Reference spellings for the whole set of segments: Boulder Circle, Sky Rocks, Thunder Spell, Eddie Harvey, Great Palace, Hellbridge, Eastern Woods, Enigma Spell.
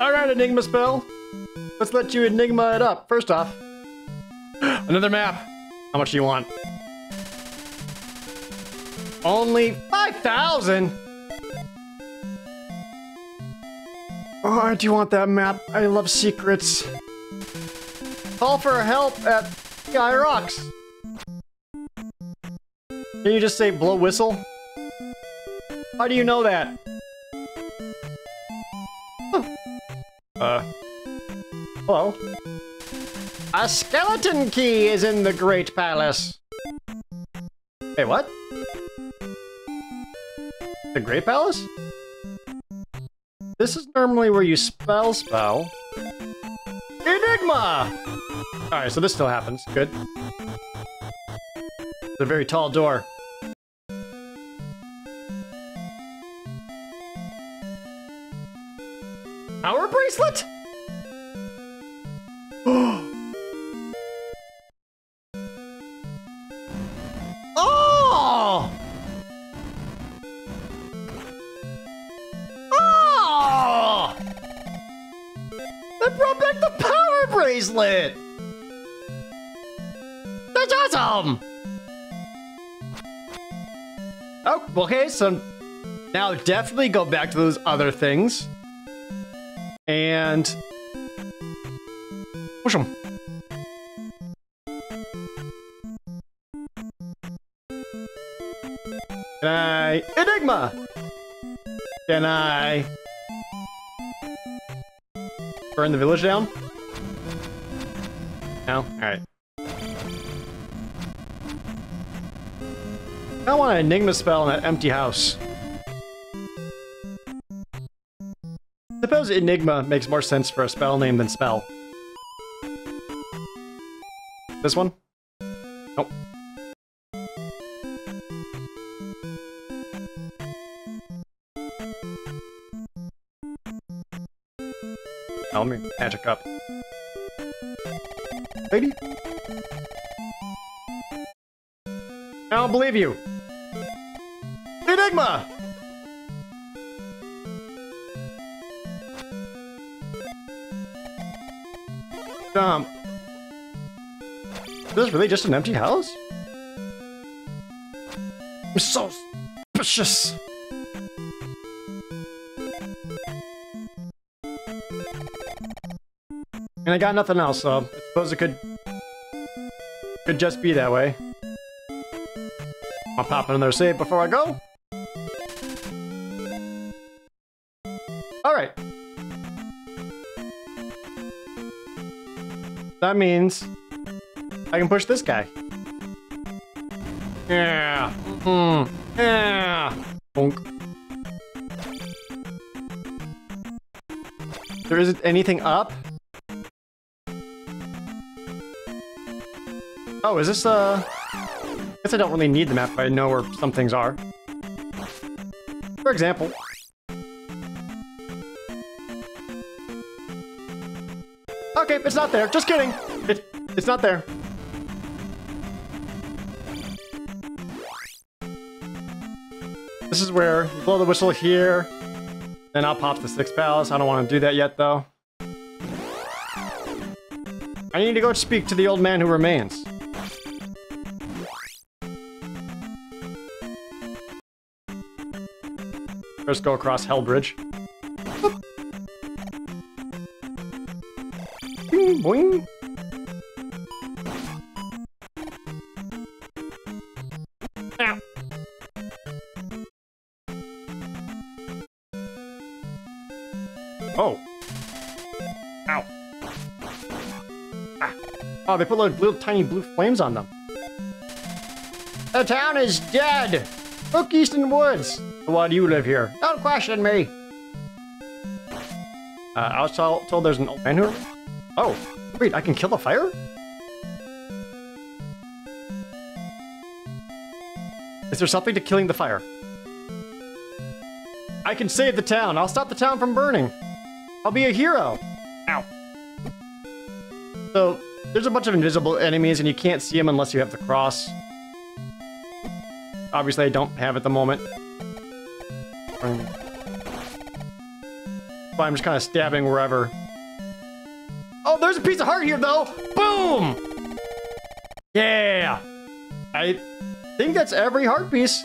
Alright, Enigma Spell. Let's let you Enigma it up. First off, another map. How much do you want? Only 5,000? Oh, I do want that map. I love secrets. Call for help at Sky Rocks. Can you just say blow whistle? How do you know that? Oh. Hello? A skeleton key is in the Great Palace. Hey, what? The Great Palace? This is normally where you spell. Enigma! Alright, so this still happens. Good. It's a very tall door. Power bracelet? Oh! Oh! They brought back the power bracelet! That's awesome! Oh, okay, so now definitely go back to those other things. And push them. Can I Enigma? Can I burn the village down? No? Alright. I want an Enigma spell in that empty house. I suppose Enigma makes more sense for a spell name than spell. This one? Nope. Now let me magic up. Lady? I don't believe you. Enigma! Dump. Is this really just an empty house? I'm so suspicious. And I got nothing else, so I suppose it could just be that way. I'll pop another save before I go. Alright. That means I can push this guy. Yeah. Yeah. Bonk. There isn't anything up. Oh, is this I guess I don't really need the map, but I know where some things are. For example. Okay, it's not there. Just kidding. It's not there. This is where you blow the whistle here. Then I'll pop the 6th palace. I don't want to do that yet, though. I need to go speak to the old man who remains. First go across Hellbridge. Boing, boing. Oh. Ow. Ah. Oh, they put little tiny blue flames on them. The town is dead! Look, Eastern Woods! Why do you live here? Don't question me! I was told there's an old man here. Oh, wait, I can kill the fire? Is there something to killing the fire? I can save the town. I'll stop the town from burning. I'll be a hero. Ow. So, there's a bunch of invisible enemies and you can't see them unless you have the cross. Obviously, I don't have at the moment. But I'm just kind of stabbing wherever. Oh, there's a piece of heart here, though! Boom! Yeah! I think that's every heart piece.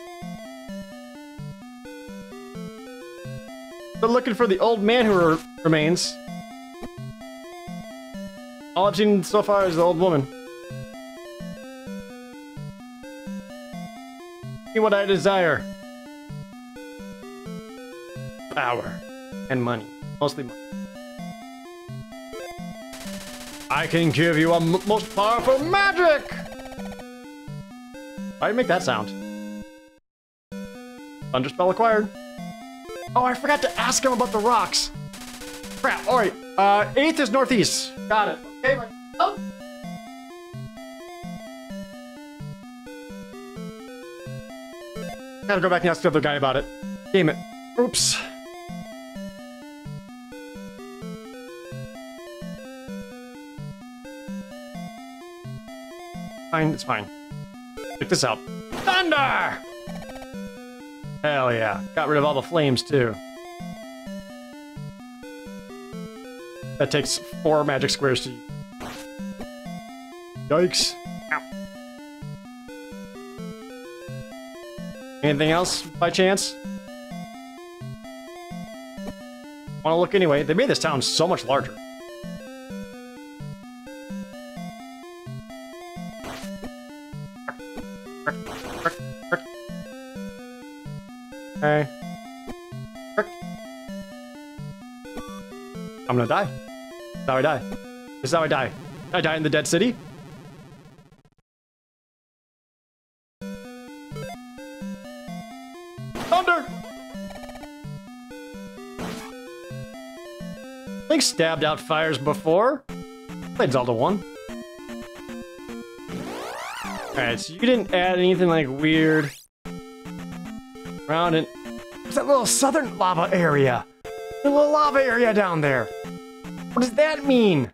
They're looking for the old man who remains. All I've seen so far is the old woman. See what I desire. Power. And money. Mostly money. I can give you a most powerful magic! Why did you make that sound? Thunder Spell acquired. Oh, I forgot to ask him about the rocks. Crap, alright. 8th is northeast. Got it. Okay, right. Oh. Gotta go back and ask the other guy about it. Damn it. Oops. Fine, it's fine. Check this out. Thunder! Hell yeah. Got rid of all the flames, too. That takes 4 magic squares to use. Yikes. Ow. Anything else, by chance? Wanna look anyway? They made this town so much larger. Hey. I'm gonna die. That's how I die. This is how I die. I die in the dead city. Thunder! I think stabbed out fires before. Played Zelda 1. Alright, so you didn't add anything like weird. Around it. There's that little southern lava area. The little lava area down there. What does that mean?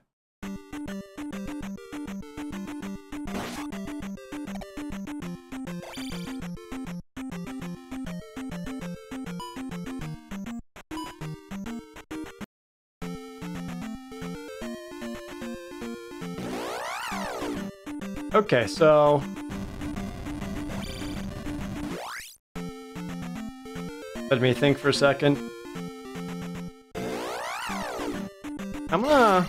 Okay, so... Let me think for a second. I'm gonna...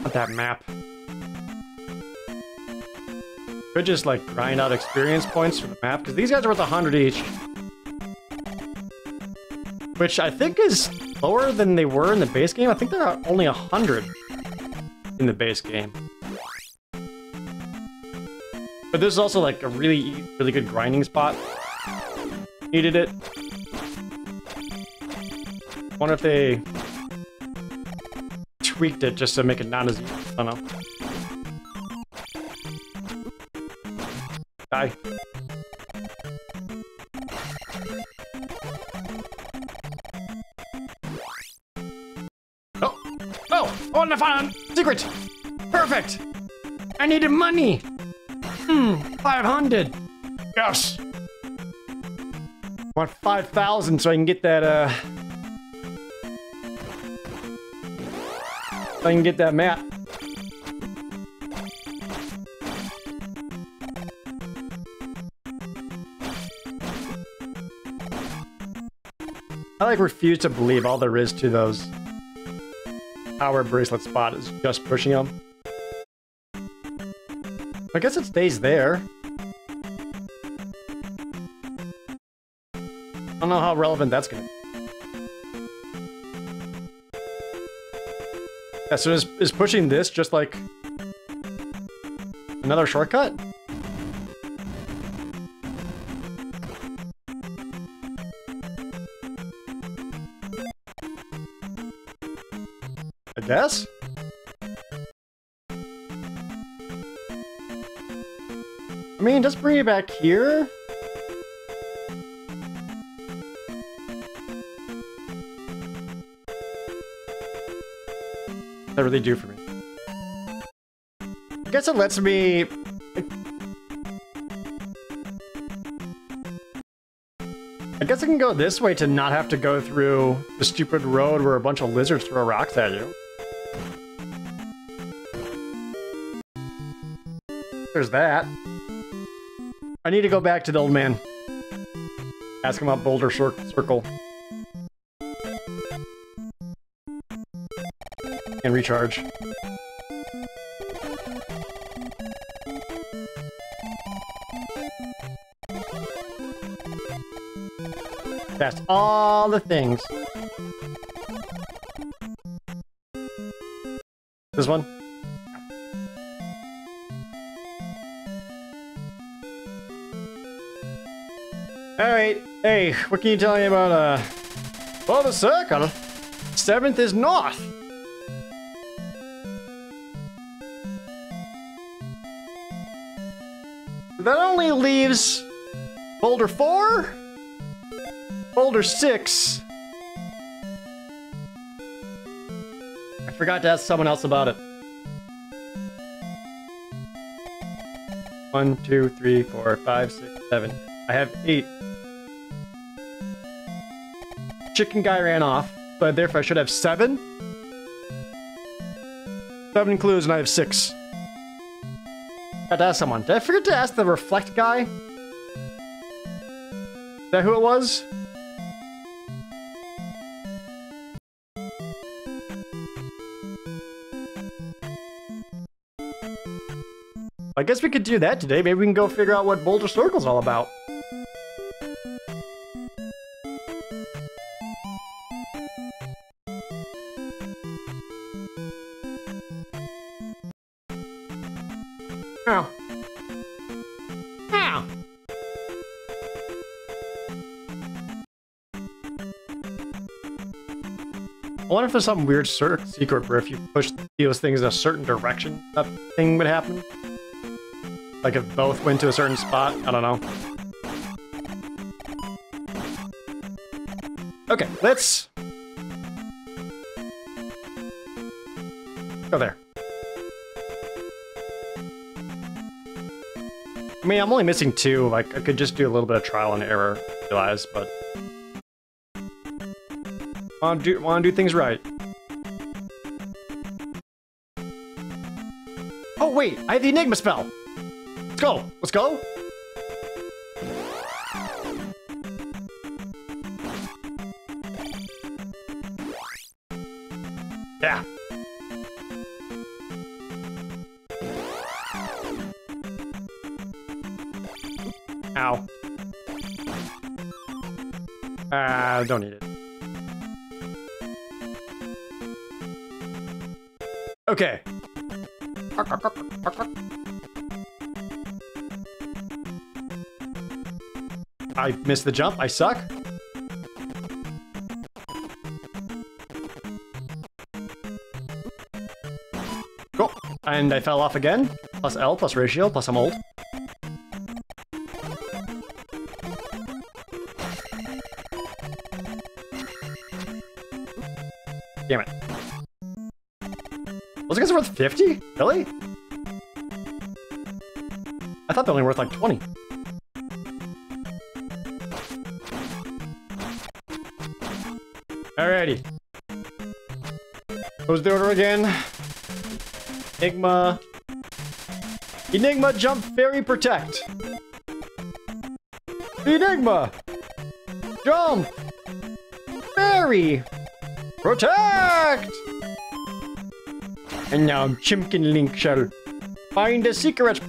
Not that map. Could just like grind out experience points for the map, because these guys are worth 100 each. Which I think is lower than they were in the base game. I think they're only 100 in the base game. But this is also like a really, really good grinding spot. Needed it. Wonder if they tweaked it just to make it not as easy. I don't know. Die. Oh! Oh! Oh, and I found a secret! Perfect! I needed money! 500! Yes! I want 5,000 so I can get that, so I can get that map. I, like, refuse to believe all there is to those. Our bracelet spot is just pushing them. I guess it stays there. I don't know how relevant that's gonna be. Yeah, so is pushing this just like another shortcut? I guess? I mean, just bring it back here. That really do for me. I guess it lets me. I I guess I can go this way to not have to go through the stupid road where a bunch of lizards throw rocks at you. There's that. I need to go back to the old man. Ask him about Boulder Circle. And recharge. That's all the things. This one? Alright, hey, what can you tell me about, well, the circle? 7th is north! That only leaves Boulder 4? Boulder 6. I forgot to ask someone else about it. 1, 2, 3, 4, 5, 6, 7. I have 8. Chicken guy ran off, but therefore I should have 7. 7 clues and I have 6. I forgot to ask someone. Did I forget to ask the reflect guy? Is that who it was? I guess we could do that today. Maybe we can go figure out what Boulder Circle's all about. I wonder if there's some weird secret where if you push those things in a certain direction, that thing would happen. Like if both went to a certain spot, I don't know. Okay, let's go there. I mean, I'm only missing 2, like I could just do a little bit of trial and error, I realize, but wanna do things right. Oh wait, I have the Enigma spell! Let's go! Let's go! Yeah! Ow. Don't need it. Okay. I missed the jump. I suck. Cool. And I fell off again. Plus L, plus ratio, plus I'm old. Damn it. Those guys are worth 50? Really? I thought they were only worth like 20. Alrighty. What was the order again? Enigma. Enigma, jump, fairy, protect. Enigma! Jump! Fairy! Protect! And now Chimkin Link shall find the secret.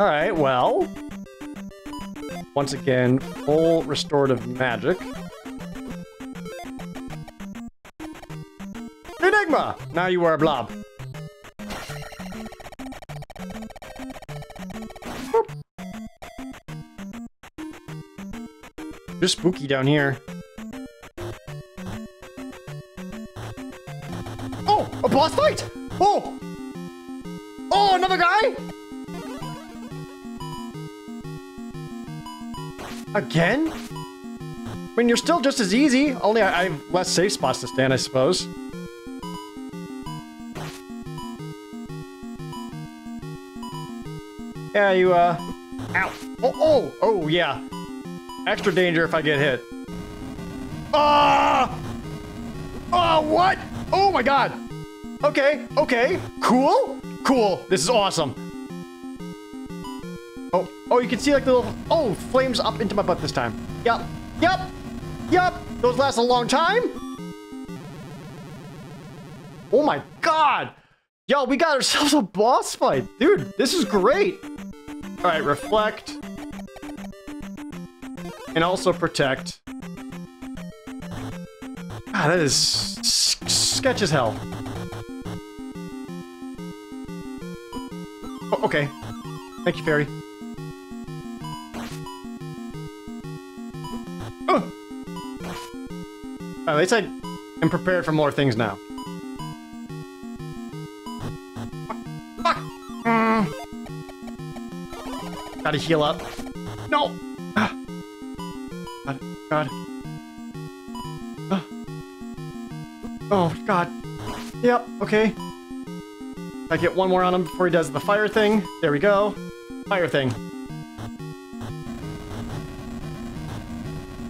Alright, well. Once again, full restorative magic. Enigma! Now you are a blob. Just spooky down here. Oh! A boss fight! Oh! Oh, another guy? Again? I mean, you're still just as easy, only I have less safe spots to stand, I suppose. Yeah, you, Ow! Oh, oh! Oh, yeah. Extra danger if I get hit. Ah! Oh, what? Oh, my God! Okay, okay. Cool? Cool. This is awesome. Oh, oh, you can see, like, the little... Oh, flames up into my butt this time. Yup. Yup. Yup. Those last a long time. Oh, my God. Yo, we got ourselves a boss fight. Dude, this is great. All right, reflect. And also protect. God, that is sketch as hell. Oh, okay. Thank you, fairy. Oh! At least I am prepared for more things now. Fuck! Gotta heal up. No! God. God. Oh, God. Yep, okay. I get one more on him before he does the fire thing. There we go. Fire thing.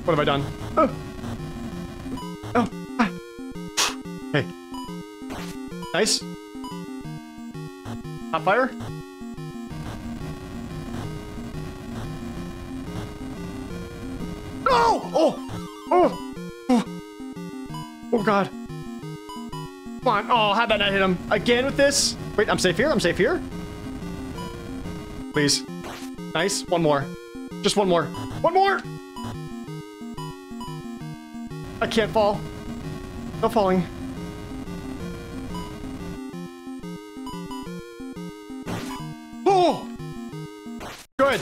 What have I done? Oh! Oh! Ah. Hey. Nice. Hot fire. Oh! Oh! Oh! Oh! Oh, God. Come on. Oh, how'd that not hit him? Again with this? Wait, I'm safe here? I'm safe here? Please. Nice. One more. Just one more. One more! I can't fall. No falling. Oh! Good.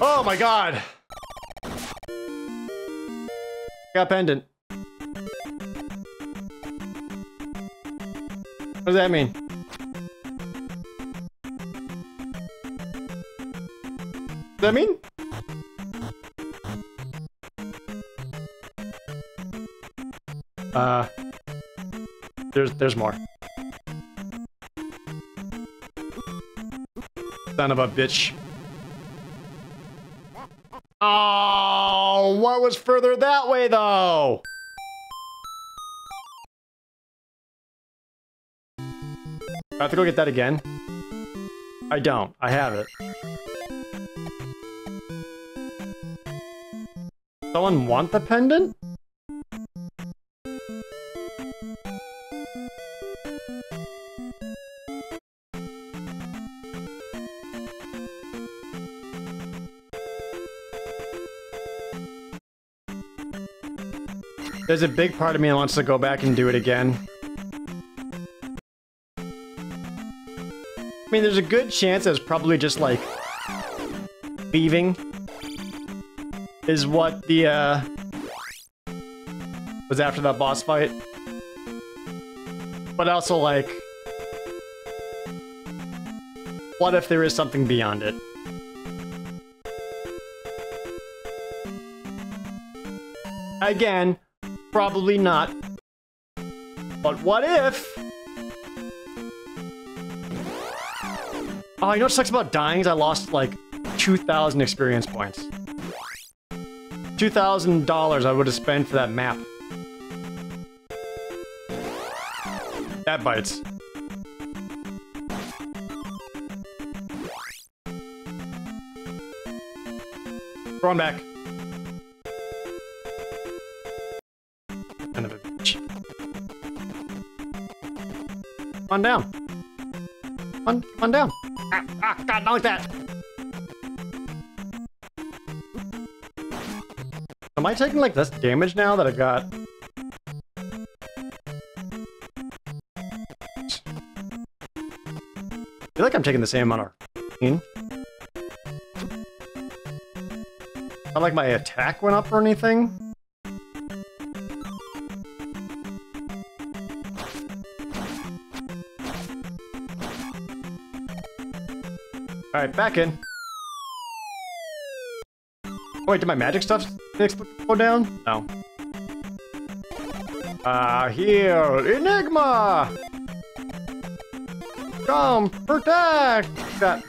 Oh my God. Got pendant. What does that mean? Does that mean? There's more. Son of a bitch. Oh, what was further that way, though? I have to go get that again? I don't. I have it. Someone want the pendant? There's a big part of me that wants to go back and do it again. I mean, there's a good chance it's probably just, like, thieving is what the, was after that boss fight. But also, like, what if there is something beyond it? Again, probably not. But what if... Oh, you know what sucks about dying is I lost, like, 2,000 experience points. $2,000 I would have spent for that map. That bites. Throw him back. On down. On down. Ah, ah, God, not like that. Am I taking like less damage now that I've got? I feel like I'm taking the same amount of. Not like my attack went up or anything. Alright, back in. Oh, wait, did my magic stuff go down? No. Heal! Enigma! Come, protect! That.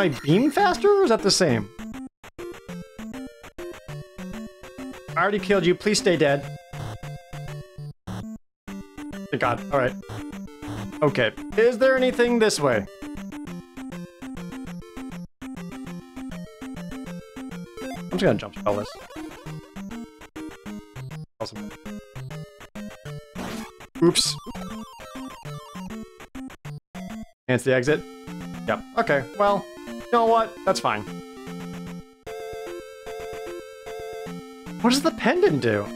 I beam faster, or is that the same? I already killed you, please stay dead. Thank God, alright. Okay, is there anything this way? I'm just gonna jump spell this. Awesome. Oops. That's the exit? Yep, okay, well, you know what? That's fine. What does the pendant do?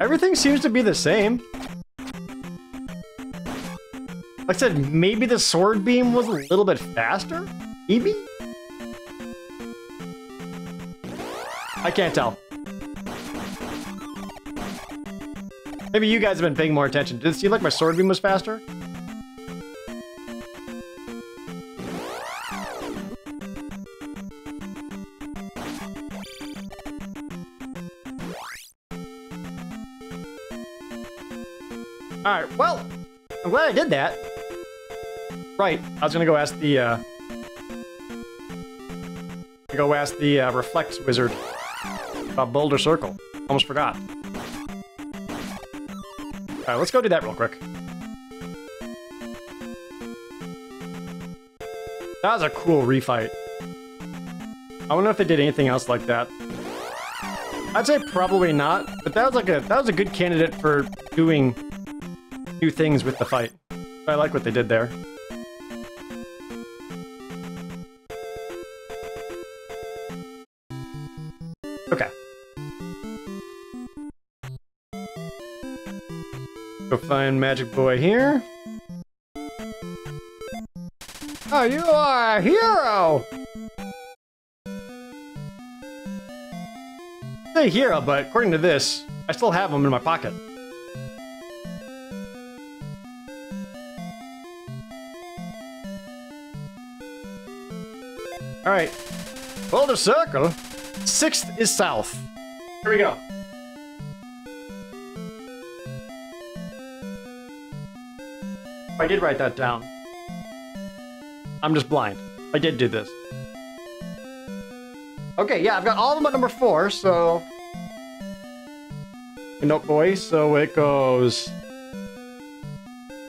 Everything seems to be the same. Like I said, maybe the sword beam was a little bit faster? Maybe? I can't tell. Maybe you guys have been paying more attention. Did it seem like my sword beam was faster? Alright, well, I'm glad I did that. Right, I was gonna go ask the, Reflex Wizard about Boulder Circle. Almost forgot. Alright, let's go do that real quick. That was a cool refight. I wonder if they did anything else like that. I'd say probably not, but that was like a good candidate for doing new things with the fight. I like what they did there. Okay. Go find Magic Boy here. Oh, you are a hero! I say hero, but according to this, I still have him in my pocket. Alright. Boulder Circle. 6th is south. Here we go. I did write that down. I'm just blind. I did do this. Okay, yeah, I've got all of them at number 4, so... Nope, boy, so it goes...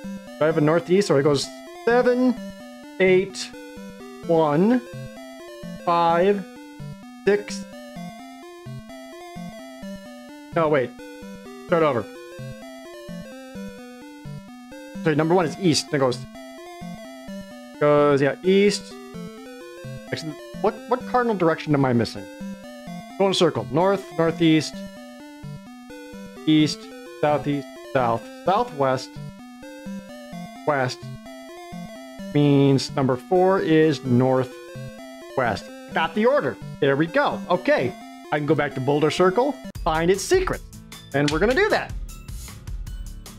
Do I have a northeast, or it goes 7, 8, 1, 5, 6... No, wait. Start over. So number 1 is east, and it goes, yeah, east. Actually, what cardinal direction am I missing? Go in a circle. North, northeast, east, southeast, south, southwest, west. Means number 4 is northwest. Got the order. There we go. Okay. I can go back to Boulder Circle, find its secret. And we're gonna do that.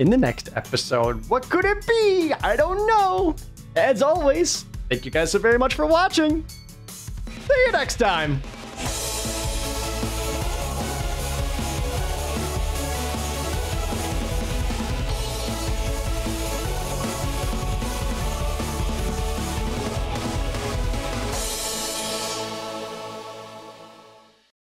In the next episode. What could it be? I don't know. As always, thank you guys so very much for watching. See you next time.